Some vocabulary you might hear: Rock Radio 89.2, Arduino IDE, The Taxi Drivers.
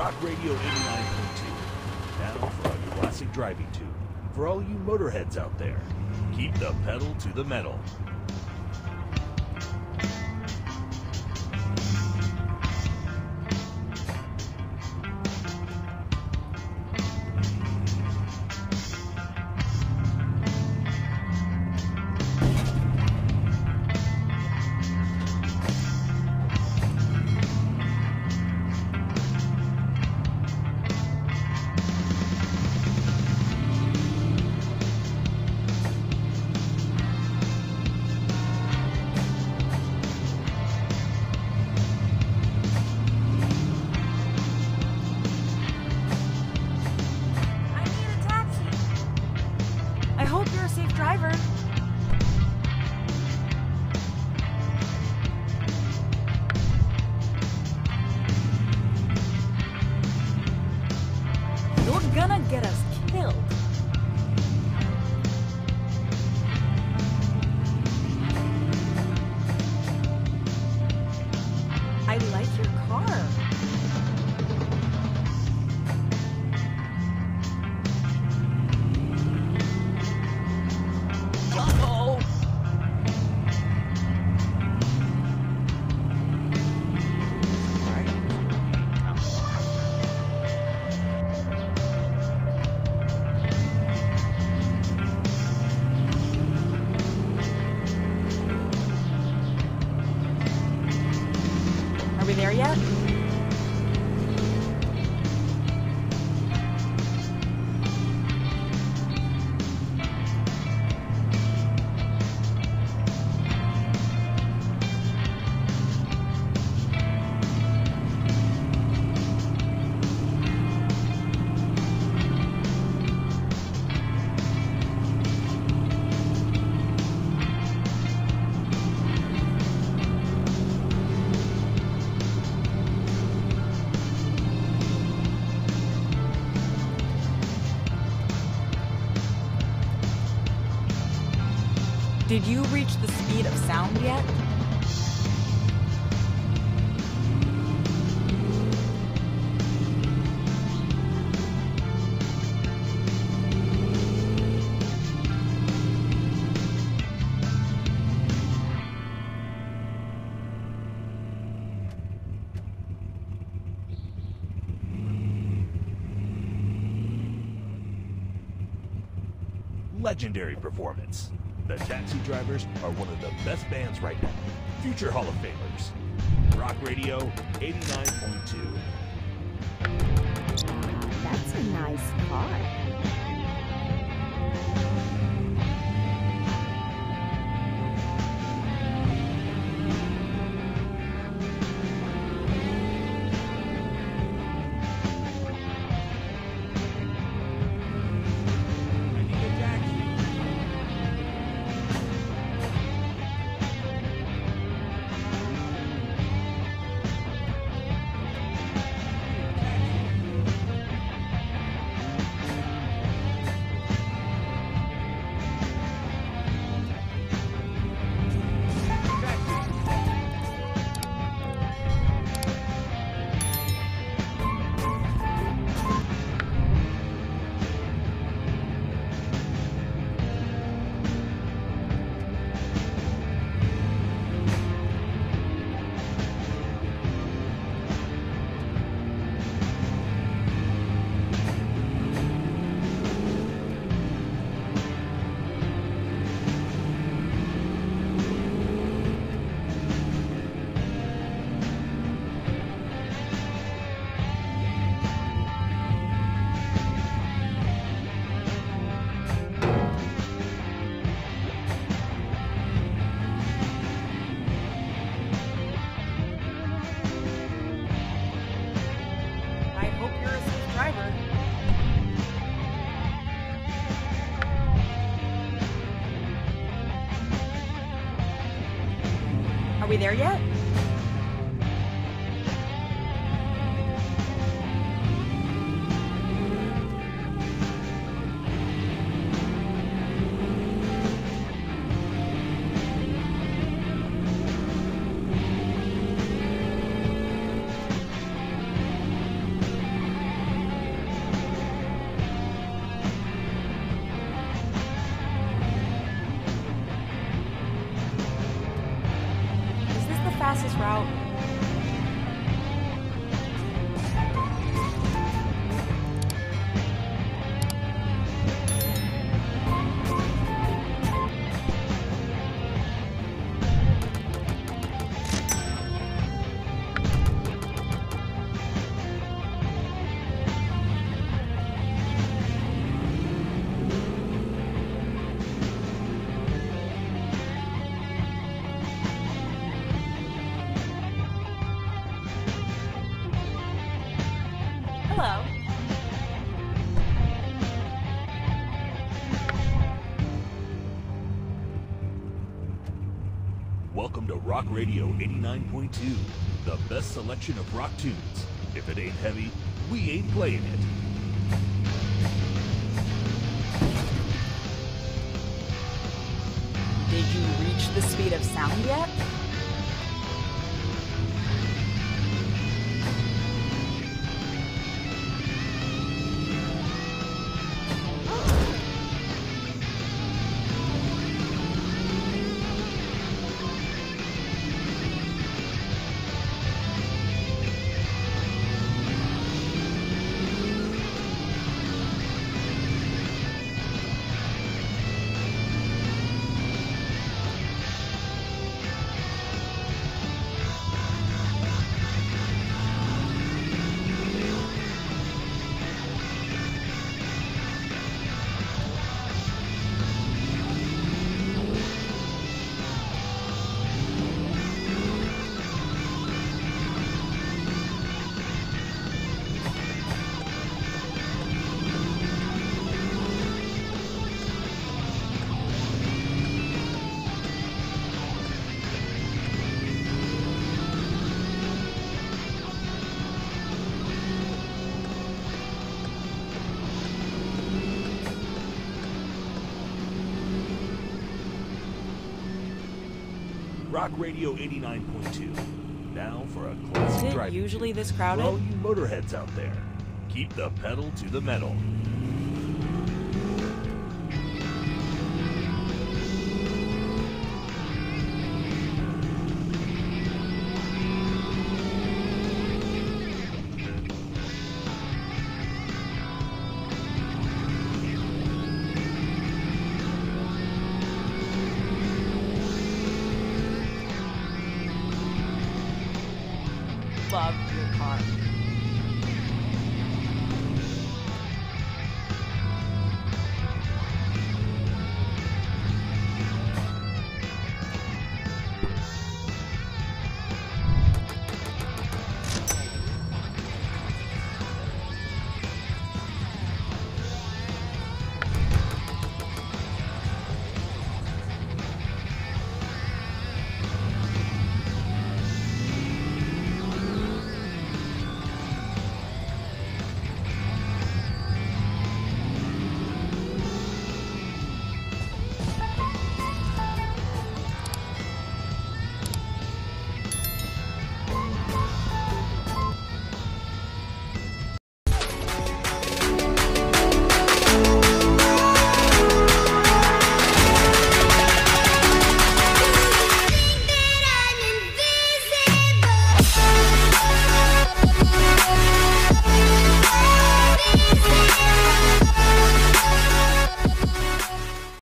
Rock Radio 89.2. Now for a classic driving tune. For all you motorheads out there, keep the pedal to the metal. Driver. You're gonna get us killed. I like your car. There yet? Did you reach the speed of sound yet? Legendary performance. The Taxi Drivers are one of the best bands right now. Future Hall of Famers. Rock Radio 89.2. That's a nice car. Are we there yet? Hello. Welcome to Rock Radio 89.2, the best selection of rock tunes. If it ain't heavy, we ain't playing it. Did you reach the speed of sound yet? Rock Radio 89.2. Now for a classic drive. Is it usually this crowded? Well, you motorheads out there, keep the pedal to the metal. Love your car.